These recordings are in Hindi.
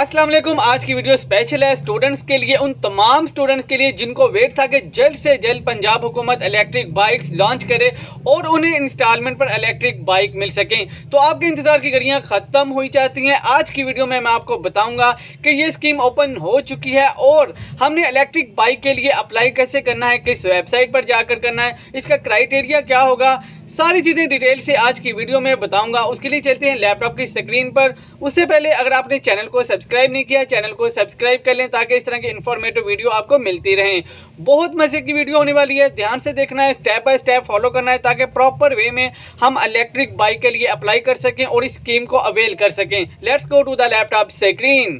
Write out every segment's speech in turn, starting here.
अस्सलाम वालेकुम। आज की वीडियो स्पेशल है स्टूडेंट्स के लिए, उन तमाम स्टूडेंट्स के लिए जिनको वेट था कि जल्द से जल्द पंजाब हुकूमत इलेक्ट्रिक बाइक्स लॉन्च करे और उन्हें इंस्टॉलमेंट पर इलेक्ट्रिक बाइक मिल सकें। तो आपके इंतज़ार की घड़ियां ख़त्म हुई जाती हैं। आज की वीडियो में मैं आपको बताऊंगा कि ये स्कीम ओपन हो चुकी है और हमने इलेक्ट्रिक बाइक के लिए अप्लाई कैसे करना है, किस वेबसाइट पर जाकर करना है, इसका क्राइटेरिया क्या होगा, सारी चीज़ें डिटेल से आज की वीडियो में बताऊंगा। उसके लिए चलते हैं लैपटॉप की स्क्रीन पर। उससे पहले अगर आपने चैनल को सब्सक्राइब नहीं किया, चैनल को सब्सक्राइब कर लें ताकि इस तरह के इन्फॉर्मेटिव वीडियो आपको मिलती रहें। बहुत मज़े की वीडियो होने वाली है, ध्यान से देखना है, स्टेप बाय स्टेप फॉलो करना है ताकि प्रॉपर वे में हम इलेक्ट्रिक बाइक के लिए अप्लाई कर सकें और इस स्कीम को अवेल कर सकें। Let's go to the laptop screen.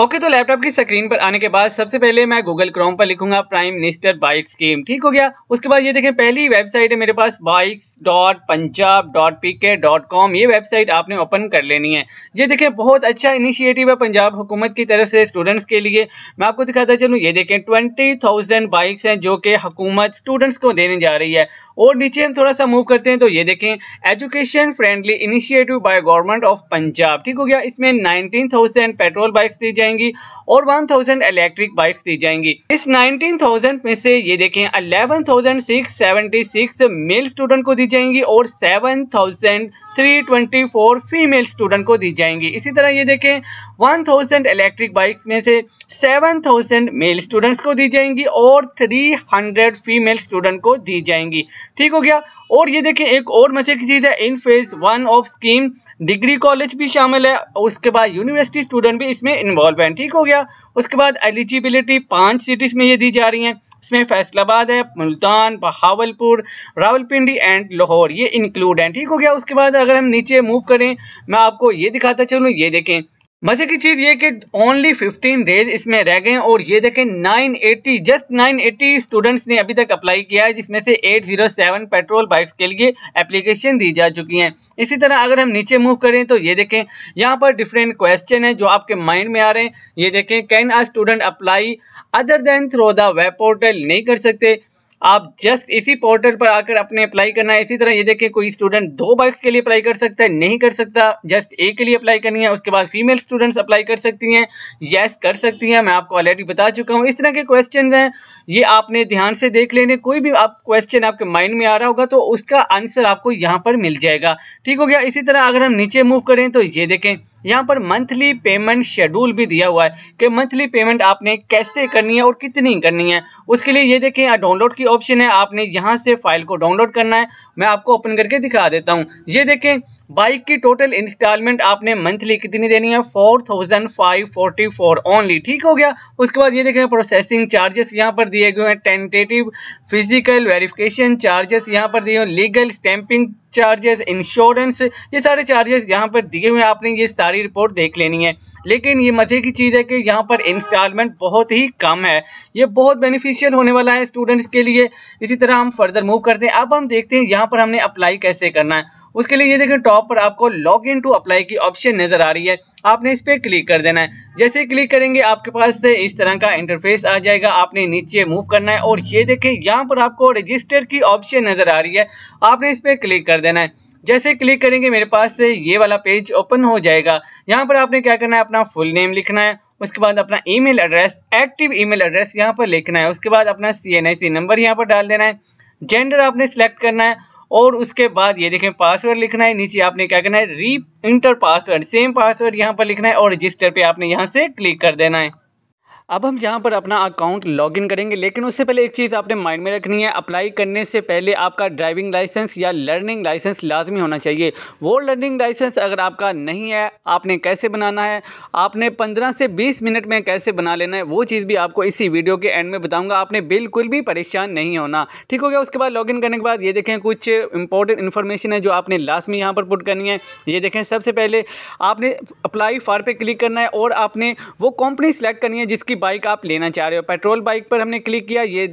Okay, तो लैपटॉप की स्क्रीन पर आने के बाद सबसे पहले मैं गूगल क्रोम पर लिखूंगा प्राइम मिनिस्टर बाइक स्कीम। ठीक हो गया। उसके बाद ये देखें, पहली वेबसाइट है मेरे पास bikes.punjab.pk.com। ये वेबसाइट आपने ओपन कर लेनी है। ये देखें, बहुत अच्छा इनिशिएटिव है पंजाब हुकूमत की तरफ से स्टूडेंट्स के लिए। मैं आपको दिखाता चलूँ, ये देखें 20,000 बाइक्स हैं जो कि हुकूमत स्टूडेंट्स को देने जा रही है। और नीचे हम थोड़ा सा मूव करते हैं तो ये देखें education friendly initiative by government of Punjab. ठीक हो गया। इसमें 19,000 पेट्रोल बाइक्स दी जाएंगी और 1,000 इलेक्ट्रिक बाइक्स दी जाएंगी। इस 19,000 में से ये देखें 11,676 मेल स्टूडेंट को दी जाएंगी और 7,324 फीमेल स्टूडेंट को दी जाएंगी। इसी तरह ये देखें 1,000 इलेक्ट्रिक बाइक्स में से 7,000 मेल स्टूडेंट्स को दी जाएंगी और 300 फीमेल स्टूडेंट को दी जाएंगी। ठीक हो गया। और ये देखें एक और मजे की चीज़ है, in phase 1 of scheme degree college भी शामिल है, उसके बाद यूनिवर्सिटी स्टूडेंट भी इसमें इन्वॉल्व है। ठीक हो गया। उसके बाद एलिजिबिलिटी 5 सिटीज़ में ये दी जा रही हैं, इसमें फैसलाबाद है, मुल्तान, बहावलपुर, रावलपिंडी एंड लाहौर, ये इंक्लूड हैं। ठीक हो गया। उसके बाद अगर हम नीचे मूव करें, मैं आपको ये दिखाता चलूँ, ये देखें मजे की चीज़ ये कि ओनली 15 डेज इसमें रह गए और ये देखें 980 जस्ट 980 स्टूडेंट्स ने अभी तक अप्लाई किया है, जिसमें से 807 पेट्रोल बाइक्स के लिए एप्लीकेशन दी जा चुकी हैं। इसी तरह अगर हम नीचे मूव करें तो ये देखें यहाँ पर डिफरेंट क्वेश्चन हैं जो आपके माइंड में आ रहे हैं। ये देखें can a student apply other than through the web portal, नहीं कर सकते, आप जस्ट इसी पोर्टल पर आकर अपने अप्लाई करना है। इसी तरह ये देखें कोई स्टूडेंट 2 बाइक्स के लिए अप्लाई कर सकता है, नहीं कर सकता, जस्ट एक के लिए अप्लाई करनी है। उसके बाद फीमेल स्टूडेंट्स अप्लाई कर सकती हैं, यस कर सकती हैं, मैं आपको ऑलरेडी बता चुका हूँ। इस तरह के क्वेश्चन हैं, ये आपने ध्यान से देख लेने, कोई भी आप क्वेश्चन आपके माइंड में आ रहा होगा तो उसका आंसर आपको यहाँ पर मिल जाएगा। ठीक हो गया। इसी तरह अगर हम नीचे मूव करें तो ये देखें यहाँ पर मंथली पेमेंट शेड्यूल भी दिया हुआ है कि मंथली पेमेंट आपने कैसे करनी है और कितनी करनी है। उसके लिए ये देखें डाउनलोड की ऑप्शन है, आपने यहाँ से फाइल को डाउनलोड करना है। मैं आपको ओपन करके दिखा देता हूँ। ये देखें बाइक की टोटल इंस्टॉलमेंट आपने मंथली कितनी देनी है, 4,544 ओनली। ठीक हो गया। उसके बाद ये देखें प्रोसेसिंग चार्जेस यहाँ पर दिए गए हैं, टेंटेटिव फिजिकल वेरिफिकेशन चार्जेस यहाँ पर दिए, लीगल स्टैंपिंग चार्जेस, इंश्योरेंस, ये सारे चार्जेस यहाँ पर दिए हुए हैं। आपने ये सारी रिपोर्ट देख लेनी है। लेकिन ये मजे की चीज़ है कि यहाँ पर इंस्टॉलमेंट बहुत ही कम है, ये बहुत बेनिफिशियल होने वाला है स्टूडेंट्स के लिए। इसी तरह हम फर्दर मूव करते हैं। अब हम देखते हैं यहाँ पर हमने अप्लाई कैसे करना है। उसके लिए ये देखें टॉप पर आपको लॉग इन टू अप्लाई की ऑप्शन नज़र आ रही है, आपने इस पर क्लिक कर देना है। जैसे ही क्लिक करेंगे आपके पास से इस तरह का इंटरफेस आ जाएगा, आपने नीचे मूव करना है और ये देखें यहाँ पर आपको रजिस्टर की ऑप्शन नज़र आ रही है, आपने इस पर क्लिक कर देना है। जैसे क्लिक करेंगे मेरे पास से ये वाला पेज ओपन हो जाएगा। यहाँ पर आपने क्या करना है, अपना फुल नेम लिखना है, उसके बाद अपना email address, active email address यहाँ पर लिखना है, उसके बाद अपना CNIC नंबर यहाँ पर डाल देना है, जेंडर आपने सेलेक्ट करना है और उसके बाद ये देखें पासवर्ड लिखना है। नीचे आपने क्या करना है, री इंटर पासवर्ड, सेम पासवर्ड यहाँ पर लिखना है और रजिस्टर पे आपने यहाँ से क्लिक कर देना है। अब हम यहाँ पर अपना अकाउंट लॉगिन करेंगे, लेकिन उससे पहले एक चीज़ आपने माइंड में रखनी है, अप्लाई करने से पहले आपका ड्राइविंग लाइसेंस या लर्निंग लाइसेंस लाजमी होना चाहिए। वो लर्निंग लाइसेंस अगर आपका नहीं है, आपने कैसे बनाना है, आपने 15 से 20 मिनट में कैसे बना लेना है, वो चीज़ भी आपको इसी वीडियो के एंड में बताऊँगा। आपने बिल्कुल भी परेशान नहीं होना। ठीक हो गया। उसके बाद लॉगिन करने के बाद ये देखें कुछ इंपॉर्टेंट इन्फॉर्मेशन है जो आपने लाजमी यहाँ पर पुट करनी है। ये देखें सबसे पहले आपने अप्लाई फॉर पे क्लिक करना है और आपने वो कंपनी सेलेक्ट करनी है जिसकी की बाइक आप लेना चाह रहे हो। पेट्रोल बाइक पर हमने क्लिक किया, ये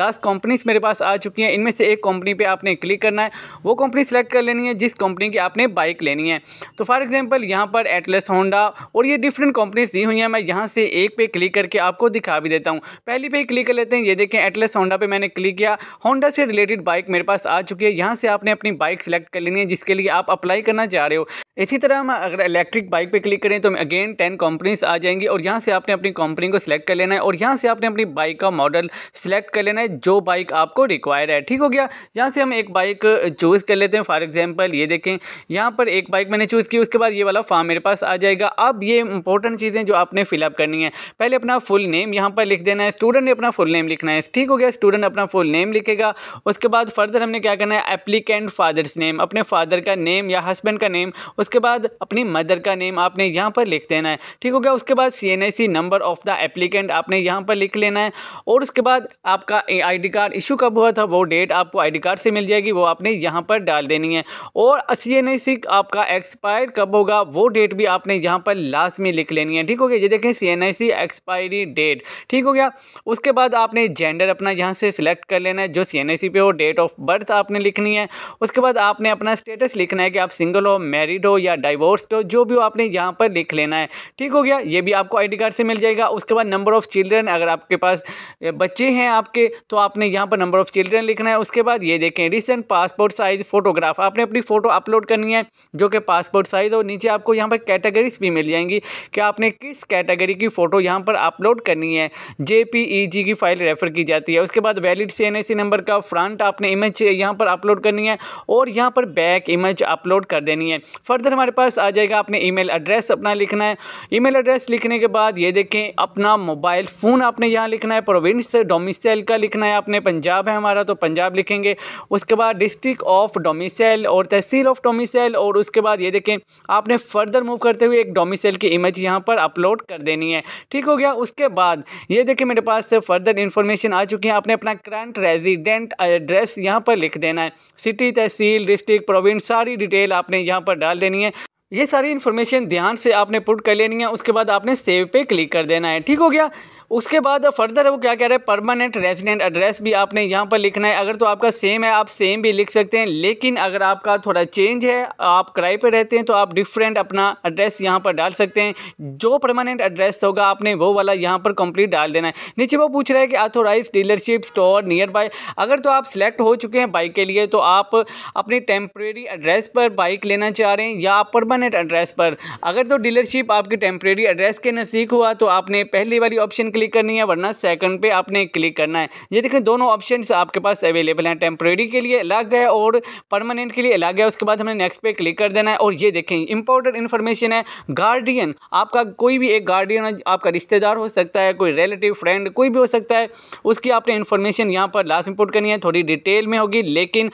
10 कंपनीज मेरे पास आ चुकी हैं। इनमें से एक कंपनी पे आपने क्लिक करना है, वो कंपनी सेलेक्ट कर लेनी है जिस कंपनी की आपने बाइक लेनी है। तो फॉर एग्जांपल यहाँ पर एटलस होंडा और ये डिफरेंट कंपनीज दी हुई हैं। मैं यहाँ से एक पे क्लिक करके आपको दिखा भी देता हूँ। पहली पे क्लिक कर लेते हैं, ये देखें एटलस होंडा पे मैंने क्लिक किया। होंडा से रिलेटेड बाइक मेरे पास आ चुकी है। यहाँ से आपने अपनी बाइक सेलेक्ट कर लेनी है जिसके लिए आप अप्लाई करना चाह रहे हो। इसी तरह हम अगर इलेक्ट्रिक बाइक पे क्लिक करें तो अगेन 10 कंपनीज आ जाएंगी और यहाँ से आपने अपनी कंपनी को सिलेक्ट कर लेना है और यहाँ से आपने अपनी बाइक का मॉडल सिलेक्ट कर लेना है जो बाइक आपको रिक्वायर है। ठीक हो गया। यहाँ से हम एक बाइक चूज़ कर लेते हैं। फॉर एग्जांपल ये देखें, यहाँ पर एक बाइक मैंने चूज़ की। उसके बाद ये वाला फॉर्म मेरे पास आ जाएगा। अब ये इंपॉर्टेंट चीज़ें जो आपने फिलअप करनी है, पहले अपना फुल नेम यहाँ पर लिख देना है। स्टूडेंट ने अपना फुल नेम लिखना है। ठीक हो गया, स्टूडेंट अपना फुल नेम लिखेगा। उसके बाद फर्दर हमने क्या करना है, एप्लीकेंट फादर्स नेम, अपने फादर का नेम या हस्बैंड का नेम। उसके बाद अपनी मदर का नेम आपने यहाँ पर लिख देना है। ठीक हो गया। उसके बाद CNIC number of the applicant आपने यहाँ पर लिख लेना है और उसके बाद आपका आईडी कार्ड इशू कब हुआ था वो डेट आपको आईडी कार्ड से मिल जाएगी, वो आपने यहाँ पर डाल देनी है। और CNIC आपका एक्सपायर कब होगा वो डेट भी आपने यहाँ पर लास्ट में लिख लेनी है। ठीक हो गया। ये देखें CNIC एक्सपायरी डेट। ठीक हो गया। उसके बाद आपने जेंडर अपना यहाँ से सिलेक्ट कर लेना है जो CNIC पे हो। डेट ऑफ बर्थ आपने लिखनी है। उसके बाद आपने अपना स्टेटस लिखना है कि आप सिंगल हो, मैरिड हो या डाइवोर्स्ड हो, जो भी हो आपने यहाँ पर लिख लेना है। ठीक हो गया। ये भी आपको आईडी कार्ड से मिल जाएगा। उसके बाद नंबर ऑफ चिल्ड्रन, अगर आपके पास बच्चे हैं आपके तो आपने यहाँ पर नंबर ऑफ चिल्ड्रन लिखना है। उसके बाद ये देखें रिसेंट पासपोर्ट साइज फोटोग्राफ, आपने अपनी फ़ोटो अपलोड करनी है जो कि पासपोर्ट साइज हो। नीचे आपको यहाँ पर कैटेगरीज भी मिल जाएंगी कि आपने किस कैटेगरी की फ़ोटो यहाँ पर अपलोड करनी है। JPEG की फाइल रेफर की जाती है। उसके बाद वैलिड CNIC नंबर का फ्रंट आपने इमेज यहाँ पर अपलोड करनी है और यहाँ पर बैक इमेज अपलोड कर देनी है। फर्दर हमारे पास आ जाएगा, आपने ईमेल एड्रेस अपना लिखना है। ईमेल एड्रेस लिखने के बाद ये देखें अपना मोबाइल फ़ोन आपने यहाँ लिखना है। प्रोविंस डोमिसाइल का लिखना है आपने, पंजाब है हमारा तो पंजाब लिखेंगे। उसके बाद डिस्ट्रिक्ट ऑफ डोमिसाइल और तहसील ऑफ डोमिसाइल। और उसके बाद ये देखें आपने फर्दर मूव करते हुए एक डोमिसाइल की इमेज यहाँ पर अपलोड कर देनी है। ठीक हो गया। उसके बाद ये देखें मेरे पास से फर्दर इन्फॉर्मेशन आ चुकी है। आपने अपना करंट रेजिडेंट एड्रेस यहाँ पर लिख देना है। सिटी, तहसील, डिस्ट्रिक्ट, प्रोविंस सारी डिटेल आपने यहाँ पर डाल देनी है। ये सारी इन्फॉर्मेशन ध्यान से आपने पुट कर लेनी है। उसके बाद आपने सेव पे क्लिक कर देना है। ठीक हो गया। उसके बाद फर्दर वो क्या कह रहा है, परमानेंट रेजिडेंट एड्रेस भी आपने यहाँ पर लिखना है। अगर तो आपका सेम है आप सेम भी लिख सकते हैं, लेकिन अगर आपका थोड़ा चेंज है, आप किराए पर रहते हैं तो आप डिफरेंट अपना एड्रेस यहाँ पर डाल सकते हैं। जो परमानेंट एड्रेस होगा आपने वो वाला यहाँ पर कंप्लीट डाल देना है। नीचे वो पूछ रहा है कि authorise dealership store nearby, अगर तो आप सिलेक्ट हो चुके हैं बाइक के लिए तो आप अपने टेम्प्रेरी एड्रेस पर बाइक लेना चाह रहे हैं या परमानेंट एड्रेस पर। अगर तो डीलरशिप आपके टेम्प्रेरी एड्रेस के नज़दीक हुआ तो आपने पहली वाली ऑप्शन क्लिक करनी है, वरना सेकंड पे आपने क्लिक करना है। ये देखें दोनों ऑप्शंस आपके पास अवेलेबल हैं, टेम्प्रेरी के लिए अलग है और परमानेंट के लिए अलग है। उसके बाद हमें नेक्स्ट पे क्लिक कर देना है। और ये देखें इंपॉर्टेंट इन्फॉर्मेशन है, गार्डियन, आपका कोई भी एक गार्डियन आपका रिश्तेदार हो सकता है, कोई रिलेटिव, फ्रेंड, कोई भी हो सकता है। उसकी आपने इन्फॉर्मेशन यहाँ पर लास्ट इनपुट करनी है, थोड़ी डिटेल में होगी लेकिन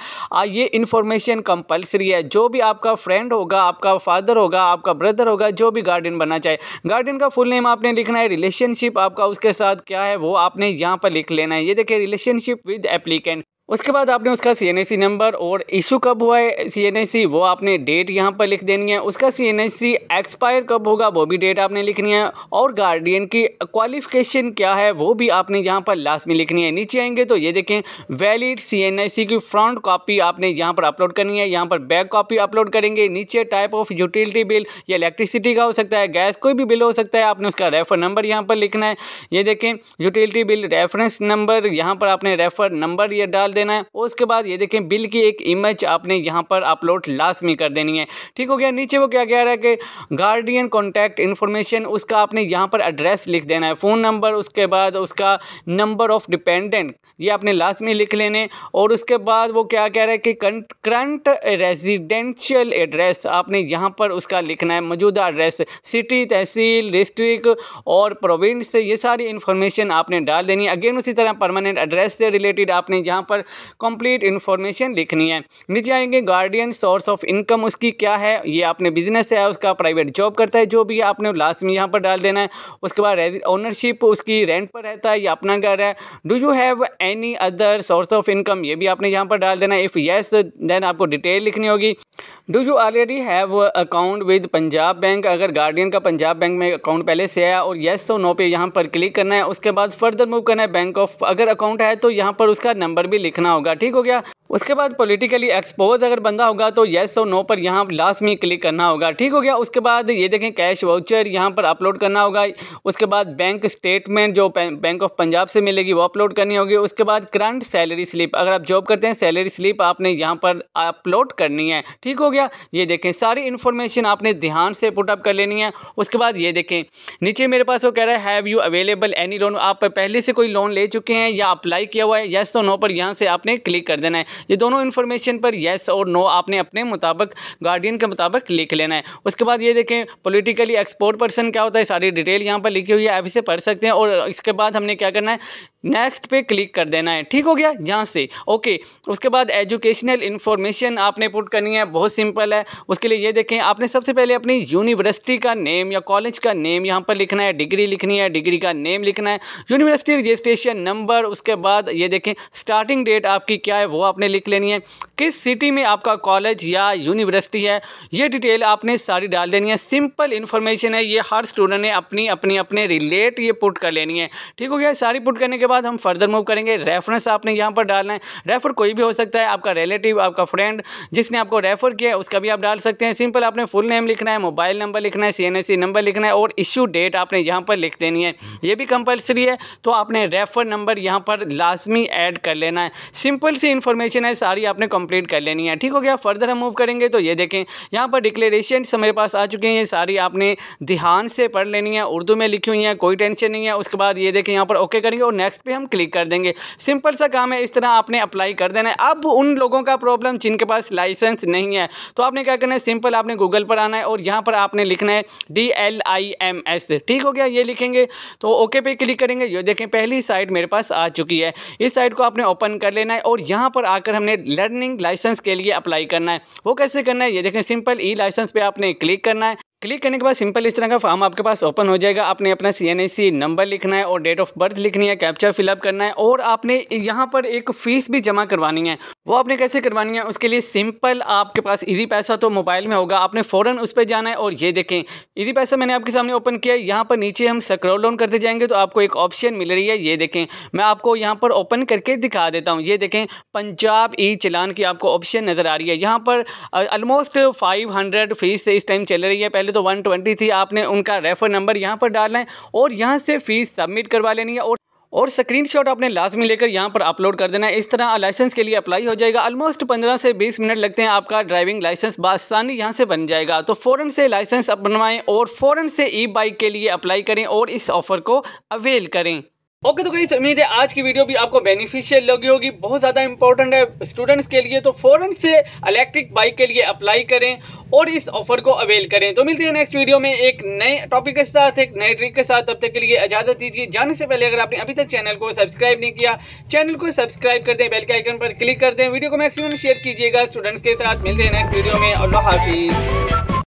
ये इन्फॉर्मेशन कंपल्सरी है। जो भी आपका फ्रेंड होगा, आपका फादर होगा, आपका ब्रदर होगा, जो भी गार्डियन बनना चाहे, गार्डियन का फुल नेम आपने लिखना है। रिलेशनशिप आपका उसके साथ क्या है वो आपने यहाँ पर लिख लेना है। ये देखिए रिलेशनशिप विद एप्लीकेंट। उसके बाद आपने उसका CNIC नंबर और इशू कब हुआ है CNIC वो आपने डेट यहाँ पर लिख देनी है। उसका CNIC एक्सपायर कब होगा वो भी डेट आपने लिखनी है। और गार्डियन की क्वालिफिकेशन क्या है वो भी आपने यहाँ पर लास्ट में लिखनी है। नीचे आएंगे तो ये देखें वैलिड CNIC की फ्रंट कॉपी आपने यहाँ पर अपलोड करनी है, यहाँ पर बैक कॉपी अपलोड करेंगे। नीचे टाइप ऑफ यूटिलिटी बिल, ये इलेक्ट्रिसिटी का हो सकता है, गैस, कोई भी बिल हो सकता है। आपने उसका रेफर नंबर यहाँ पर लिखना है। ये देखें यूटिलिटी बिल रेफरेंस नंबर, यहाँ पर आपने रेफर नंबर ये डाल देना है। उसके बाद ये देखें बिल की एक इमेज आपने यहाँ पर अपलोड लास्ट में कर देनी है। ठीक हो गया। नीचे वो क्या कह रहा है कि गार्डियन कॉन्टैक्ट इन्फॉर्मेशन, उसका आपने यहाँ पर एड्रेस लिख देना है, फ़ोन नंबर, उसके बाद उसका नंबर ऑफ डिपेंडेंट ये आपने लास्ट में लिख लेने। और उसके बाद वो क्या कह रहा है कि करंट रेजिडेंशियल एड्रेस आपने यहाँ पर उसका लिखना है, मौजूदा एड्रेस। सिटी, तहसील, डिस्ट्रिक्ट और प्रोविंस, ये सारी इन्फॉर्मेशन आपने डाल देनी है। अगेन उसी तरह परमानेंट एड्रेस से रिलेटेड आपने यहाँ पर कंप्लीट इन्फॉर्मेशन लिखनी है। नीचे आएंगे गार्डियन सोर्स ऑफ इनकम, उसकी क्या है, ये आपने बिजनेस है, उसका प्राइवेट जॉब करता है, जो भी आपने लास्ट में यहाँ पर डाल देना है। उसके बाद ओनरशिप उसकी रेंट पर रहता है या अपना घर है। Do you have any other source of income, ये भी आपने यहाँ पर डाल देना है। इफ़ येस देन आपको डिटेल लिखनी होगी। Do you already have account with Punjab bank, अगर गार्डियन का पंजाब बैंक में अकाउंट पहले से है, और येस और नो पे यहाँ पर क्लिक करना है। उसके बाद फर्दर मूव करना है बैंक ऑफ, अगर अकाउंट है तो यहाँ पर उसका नंबर भी लिखना होगा। ठीक हो गया। उसके बाद पॉलिटिकली एक्सपोज अगर बंदा होगा तो येस और नो पर यहाँ लास्ट में क्लिक करना होगा। ठीक हो गया। उसके बाद ये देखें कैश वाउचर यहाँ पर अपलोड करना होगा। उसके बाद बैंक स्टेटमेंट जो बैंक ऑफ पंजाब से मिलेगी वो अपलोड करनी होगी। उसके बाद करंट सैलरी स्लिप, अगर आप जॉब करते हैं सैलरी स्लिप आपने यहाँ पर अपलोड करनी है। ठीक हो गया। ये देखें सारी इन्फॉर्मेशन आपने ध्यान से पुटअप कर लेनी है। उसके बाद ये देखें नीचे मेरे पास वो कह रहा है have you available any loan, आप पहले से कोई लोन ले चुके हैं या अप्लाई किया हुआ है, येस और नो पर यहाँ से आपने क्लिक कर देना है। ये दोनों इन्फॉर्मेशन पर येस और नो आपने अपने मुताबिक गार्डियन के मुताबिक लिख लेना है। उसके बाद ये देखें पॉलिटिकली एक्सपोर्ट पर्सन क्या होता है, सारी डिटेल यहाँ पर लिखी हुई है, आप इसे पढ़ सकते हैं। और इसके बाद हमने क्या करना है, नेक्स्ट पे क्लिक कर देना है। ठीक हो गया। यहाँ से ओके। उसके बाद एजुकेशनल इन्फॉर्मेशन आपने पुट करनी है, बहुत सिंपल है। उसके लिए ये देखें आपने सबसे पहले अपनी यूनिवर्सिटी का नेम या कॉलेज का नेम यहाँ पर लिखना है, डिग्री लिखनी है, डिग्री का नेम लिखना है, यूनिवर्सिटी रजिस्ट्रेशन नंबर। उसके बाद ये देखें स्टार्टिंग डेट आपकी क्या है वो आपने लिख लेनी है। किस सिटी में आपका कॉलेज या यूनिवर्सिटी है ये डिटेल आपने सारी डाल देनी है। सिंपल इन्फॉर्मेशन है, ये हर स्टूडेंट ने अपनी अपनी अपने रिलेट ये पुट कर लेनी है। ठीक हो गया। सारी पुट करने के बाद हम फर्दर मूव करेंगे। रेफरेंस आपने यहाँ पर डालना है। रेफर कोई भी हो सकता है, आपका रिलेटिव, आपका फ्रेंड जिसने आपको रेफर किया है उसका भी आप डाल सकते हैं। सिंपल आपने फुल नेम लिखना है, मोबाइल नंबर लिखना है, CNIC नंबर लिखना है और इश्यू डेट आपने यहाँ पर लिख देनी है। ये भी कंपलसरी है, तो आपने रेफर नंबर यहाँ पर लाजमी ऐड कर लेना है। सिंपल सी इन्फॉर्मेशन है, सारी आपने कंप्लीट कर लेनी है। ठीक हो गया। फर्दर हम मूव करेंगे तो ये देखें यहाँ पर डिक्लेरेशन हमारे पास आ चुके हैं, ये सारी आपने ध्यान से पढ़ लेनी है, उर्दू में लिखी हुई है, कोई टेंशन नहीं है। उसके बाद ये देखें यहाँ पर ओके करेंगे और नेक्स्ट पे हम क्लिक कर देंगे। सिंपल सा काम है, इस तरह आपने अप्लाई कर देना है। अब उन लोगों का प्रॉब्लम जिनके पास लाइसेंस नहीं है, तो आपने क्या करना है, सिंपल आपने गूगल पर आना है और यहाँ पर आपने लिखना है DLIMS। ठीक हो गया। ये लिखेंगे तो ओके पे क्लिक करेंगे। ये देखें पहली साइट मेरे पास आ चुकी है, इस साइट को आपने ओपन कर लेना है और यहाँ पर आकर हमने लर्निंग लाइसेंस के लिए अप्लाई करना है। वो कैसे करना है ये देखें, सिंपल E लाइसेंस पे आपने क्लिक करना है। क्लिक करने के बाद सिंपल इस तरह का फॉर्म आपके पास ओपन हो जाएगा। आपने अपना CNIC नंबर लिखना है और डेट ऑफ बर्थ लिखनी है, कैप्चा फिलअप करना है और आपने यहाँ पर एक फ़ीस भी जमा करवानी है। वो आपने कैसे करवानी है, उसके लिए सिंपल आपके पास इजी पैसा तो मोबाइल में होगा, आपने फ़ौरन उस पर जाना है और ये देखें इजी पैसा मैंने आपके सामने ओपन किया है। यहाँ पर नीचे हम स्क्रॉल डाउन करते जाएंगे तो आपको एक ऑप्शन मिल रही है, ये देखें मैं आपको यहाँ पर ओपन करके दिखा देता हूँ। ये देखें पंजाब E चालान की आपको ऑप्शन नज़र आ रही है। यहाँ पर ऑलमोस्ट 500 फीस इस टाइम चल रही है, पहले तो 120 थी। आपने उनका रेफर नंबर यहाँ पर डालना है और यहाँ से फीस सबमिट करवा लेनी है और स्क्रीनशॉट आपने लाजमी लेकर यहाँ पर अपलोड कर देना है। इस तरह लाइसेंस के लिए अप्लाई हो जाएगा। ऑलमोस्ट 15 से 20 मिनट लगते हैं, आपका ड्राइविंग लाइसेंस बासानी यहाँ से बन जाएगा। तो फ़ौरन से लाइसेंस बनवाएं और फ़ौरन से E बाइक के लिए अप्लाई करें और इस ऑफ़र को अवेल करें। ओके तो गाइस उम्मीद है आज की वीडियो भी आपको बेनिफिशियल लगी होगी, बहुत ज़्यादा इंपॉर्टेंट है स्टूडेंट्स के लिए। तो फ़ौरन से इलेक्ट्रिक बाइक के लिए अप्लाई करें और इस ऑफर को अवेल करें। तो मिलते हैं नेक्स्ट वीडियो में एक नए टॉपिक के साथ, एक नए ट्रिक के साथ। तब तक के लिए इजाज़त दीजिए। जाने से पहले अगर आपने अभी तक चैनल को सब्सक्राइब नहीं किया, चैनल को सब्सक्राइब कर दें, बेल के आइकन पर क्लिक कर दें, वीडियो को मैक्सिमम शेयर कीजिएगा स्टूडेंट्स के साथ। मिलते हैं नेक्स्ट वीडियो में। अल्लाह हाफिज़।